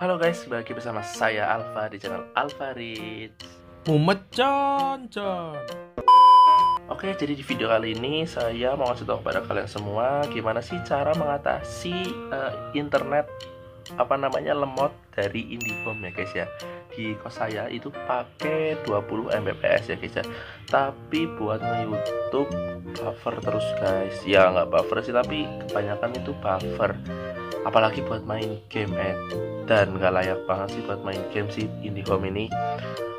Halo guys, balik bersama saya Alfa di channel Alfa Rizch. Mumet Con. Oke, jadi di video kali ini saya mau ngasih tahu kepada kalian semua gimana sih cara mengatasi internet lemot dari IndiHome ya guys ya. Di kos saya itu pakai 20 Mbps ya guys ya. Tapi buat nge-YouTube buffer terus guys. Ya nggak buffer sih, tapi kebanyakan itu buffer. Apalagi buat main game dan nggak layak banget sih buat main game sih IndiHome ini.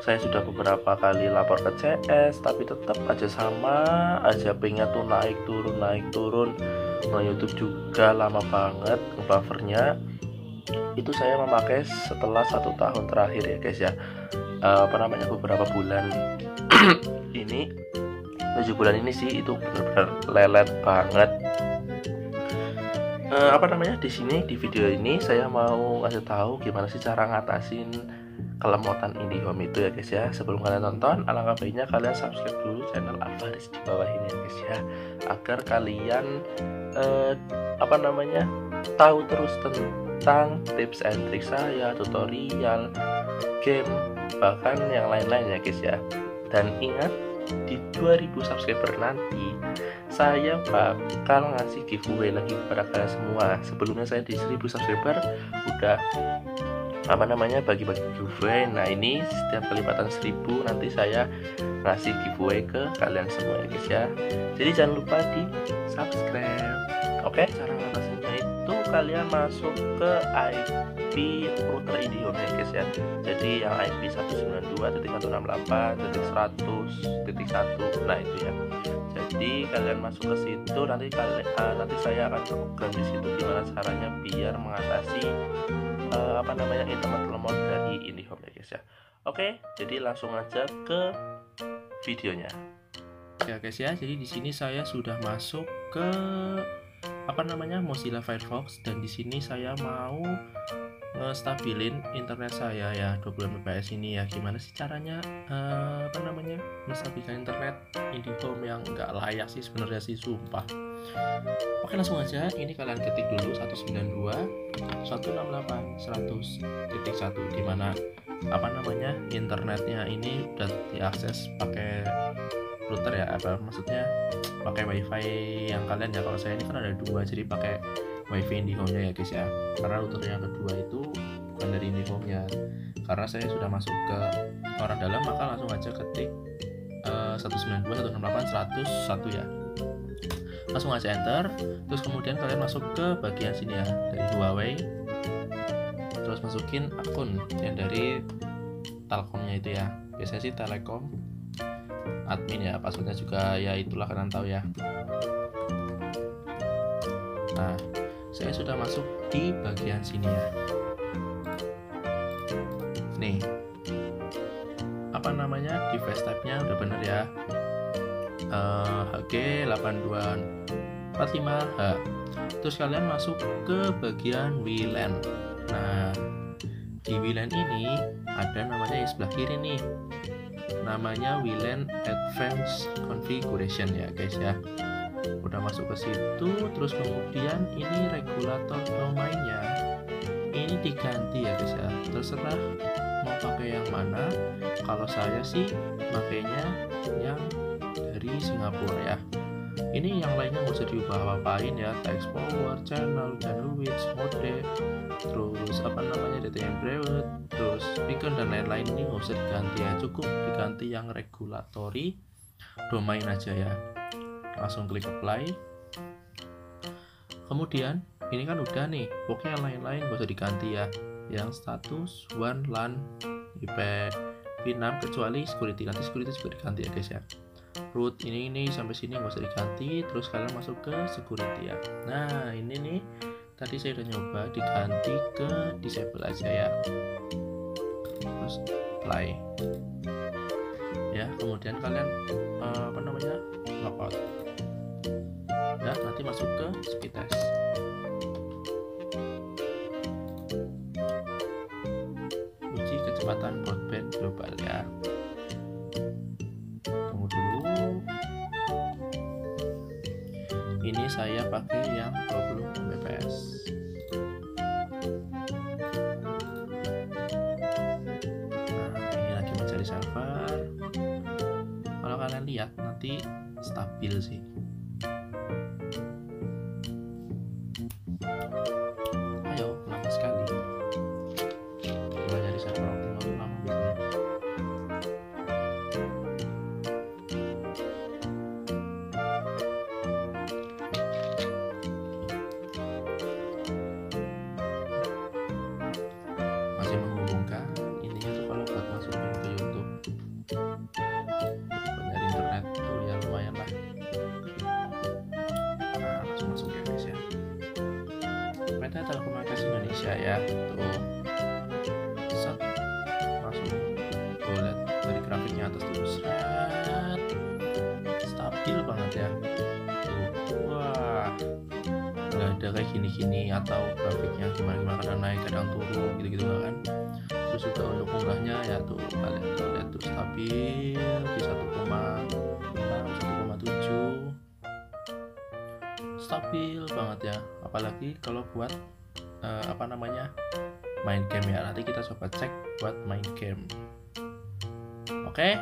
Saya sudah beberapa kali lapor ke CS tapi tetap aja sama aja, pingnya tuh naik turun. YouTube juga lama banget ngebuffernya. Itu saya memakai setelah 1 tahun terakhir ya guys ya, beberapa bulan ini, 7 bulan ini sih itu benar-benar lelet banget. Di sini di video ini saya mau ngasih tahu gimana sih cara ngatasin kelemotan IndiHome itu ya guys ya. Sebelum kalian nonton, alangkah baiknya kalian subscribe dulu channel Alfa Rizch di bawah ini ya guys ya, agar kalian tahu terus tentang tips and trik saya, tutorial, game, bahkan yang lain-lain ya guys ya. Dan ingat, di 2000 subscriber nanti saya bakal ngasih giveaway lagi kepada kalian semua. Sebelumnya saya di 1000 subscriber udah bagi-bagi giveaway. Nah ini setiap kelipatan 1000 nanti saya ngasih giveaway ke kalian semua ya guys ya. Jadi jangan lupa di subscribe. Oke, cara ngatasinnya itu kalian masuk ke IP router IndiHome ya guys ya. Jadi yang IP 192.168.100.1. nah itu ya. Jadi kalian masuk ke situ, nanti saya akan program di situ gimana caranya biar mengatasi internet lemot dari IndiHome ya guys ya. Oke, jadi langsung aja ke videonya. Ya guys ya, jadi di sini saya sudah masuk ke Mozilla Firefox, dan di sini saya mau ngestabilin internet saya ya, 20 Mbps ini ya. Gimana sih caranya ngestabilkan internet IndiHome yang nggak layak sih sebenarnya sih, sumpah. Oke, langsung aja ini kalian ketik dulu 192.168.100.1, dimana internetnya ini udah diakses pakai router ya, pakai wifi yang kalian ya. Kalau saya ini kan ada 2, jadi pakai wifi IndiHome nya ya guys ya, karena router yang kedua itu bukan dari IndiHome nya. Karena saya sudah masuk ke orang dalam, maka langsung aja ketik 192.168.101 ya, langsung aja enter. Terus kemudian kalian masuk ke bagian sini ya, dari Huawei, terus masukin akun yang dari Telkomnya itu ya, biasanya sih Telekom admin ya, passwordnya juga ya itulah, kalian tahu ya. Nah, saya sudah masuk di bagian sini ya. Nih, device type-nya udah bener ya, G8245H. Terus kalian masuk ke bagian WLAN. Nah, di WLAN ini ada namanya di sebelah kiri nih, namanya WLAN Advanced Configuration ya guys ya. Udah masuk ke situ, terus kemudian ini regulator domainnya ini diganti ya guys ya, terserah mau pakai yang mana. Kalau saya sih pakainya yang dari Singapura ya, ini yang lainnya nggak usah diubah apain ya, text power, channel, bandwidth, mode, terus data private, terus beacon dan lain-lain, ini nggak usah diganti ya, cukup diganti yang regulatory domain aja ya. Langsung klik apply. Kemudian ini kan udah nih, pokoknya yang lain-lain nggak usah diganti ya, yang status WAN, LAN, IP, PIN6 kecuali security, nanti security juga diganti ya guys ya. Root ini sampai sini nggak usah diganti. Terus kalian masuk ke security ya. Nah ini nih, tadi saya udah nyoba diganti ke disable aja ya, terus apply ya. Kemudian kalian logout ya, nanti masuk ke speed test. Uji kecepatan broadband global ya, ini saya pakai yang 20 Mbps. lihat nanti stabil sih. Ayo lama sekali. Mulai dari server optimal lama biasanya. Masih menghubungkan intinya tuh kalau buat masukin ke YouTube dari internet tuh ya lumayan lah. Nah langsung masuk ke Indonesia. Meta Telekomunikasi Indonesia ya tuh. Set. Langsung tuh lihat dari grafiknya atas tuh set. Stabil banget ya. Tuh. Wah. Nggak ada kayak gini-gini atau grafiknya gimana-gimana, kadang naik kadang turun gitu-gitu kan. Terus juga untuk unggahnya ya tuh kalian lihat tuh stabil di 1,6 1,7, stabil banget ya. Apalagi kalau buat apa namanya main game ya, nanti kita coba cek buat main game. Oke,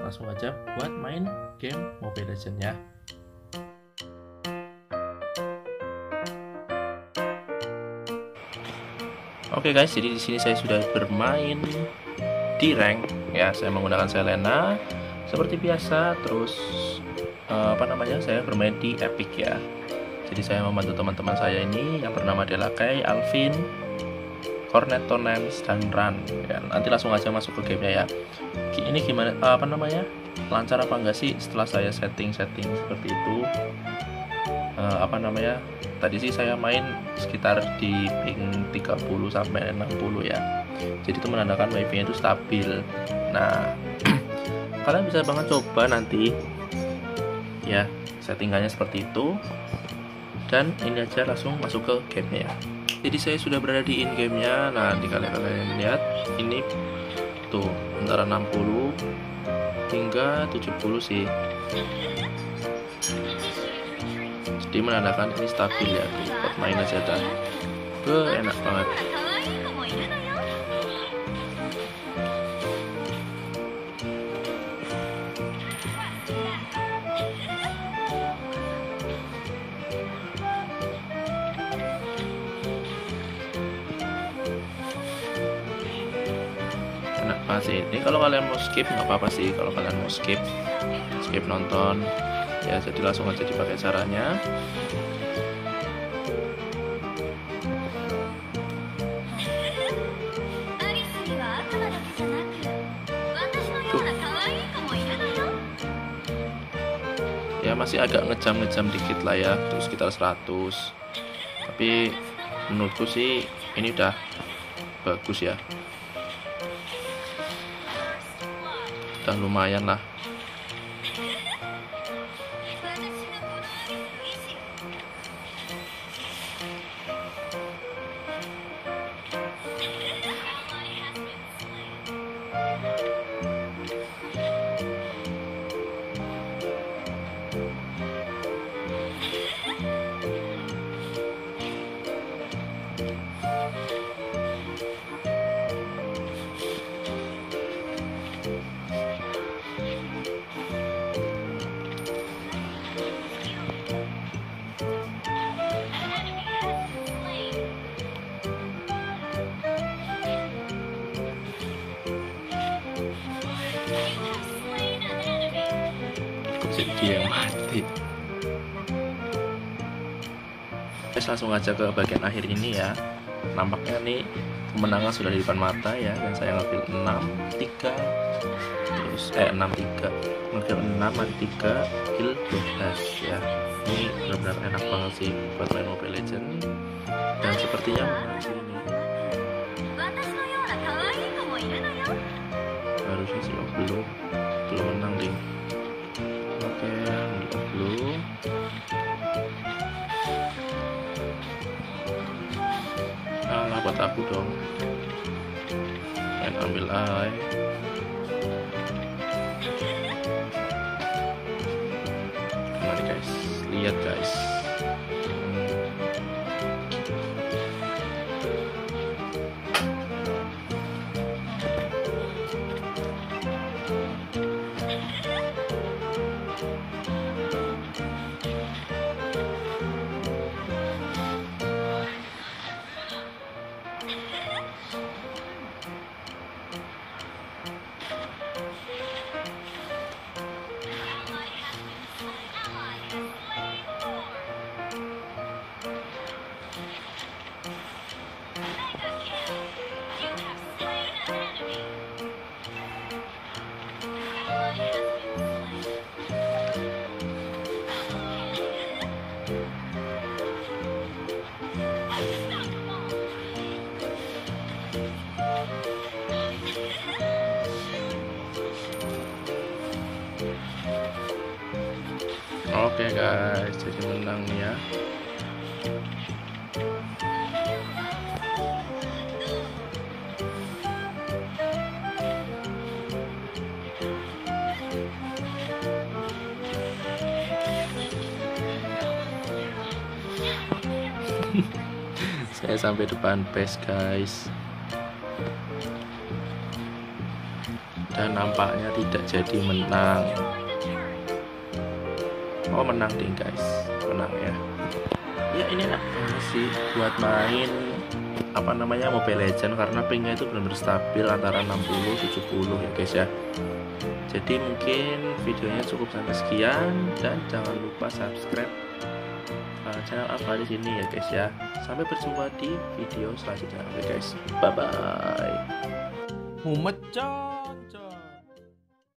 langsung aja buat main game Mobile Legends ya. Oke guys, jadi di sini saya sudah bermain di rank ya. Saya menggunakan Selena seperti biasa, terus saya bermain di epic ya. Jadi saya membantu teman-teman saya ini yang bernama Delakai, Alvin, Cornetto, Tonens, dan Run. Ya, nanti langsung aja masuk ke gamenya ya. Ini gimana lancar apa enggak sih setelah saya setting seperti itu. Tadi sih saya main sekitar di ping 30 sampai 60 ya. Jadi itu menandakan wifi-nya itu stabil. Nah, kalian bisa banget coba nanti ya settingannya seperti itu. Dan ini aja langsung masuk ke gamenya ya. Jadi saya sudah berada di in gamenya. Nah, di kalian lihat ini tuh antara 60 hingga 70 sih. Jadi menandakan ini stabil ya, buat main aja dan enak banget. Enak banget sih. Ini kalau kalian mau skip nggak apa-apa sih, kalau kalian mau skip nonton. Ya, jadi langsung aja dipakai caranya. Ya, masih agak ngejam-ngejam dikit lah ya, terus sekitar 100. Tapi menurutku sih ini udah bagus ya. Udah lumayan lah. Dia yang mati. Terus langsung aja ke bagian akhir ini ya. Nampaknya nih kemenangan sudah di depan mata ya, dan saya ngambil 6-3 terus 6-3 ngambil 6-3 kill 12 ya. Ini benar-benar enak banget sih buat main Mobile Legends, dan sepertinya harusnya sih belum menang deh. Oke, mundur dulu. Alah, buat aku dong. Pengen ambil AI. Mari guys, lihat guys. Oke guys, jadi menang ya. Saya sampai depan base guys, dan nampaknya tidak jadi menang. Oh, menang ding guys, menang ya. Ya inilah sih buat main Mobile Legends, karena pingnya itu benar-benar stabil antara 60-70 ya guys ya. Jadi mungkin videonya cukup sampai sekian, dan jangan lupa subscribe channel Alfa Rizch ini ya guys ya. Sampai berjumpa di video selanjutnya guys. Bye bye. Mumet.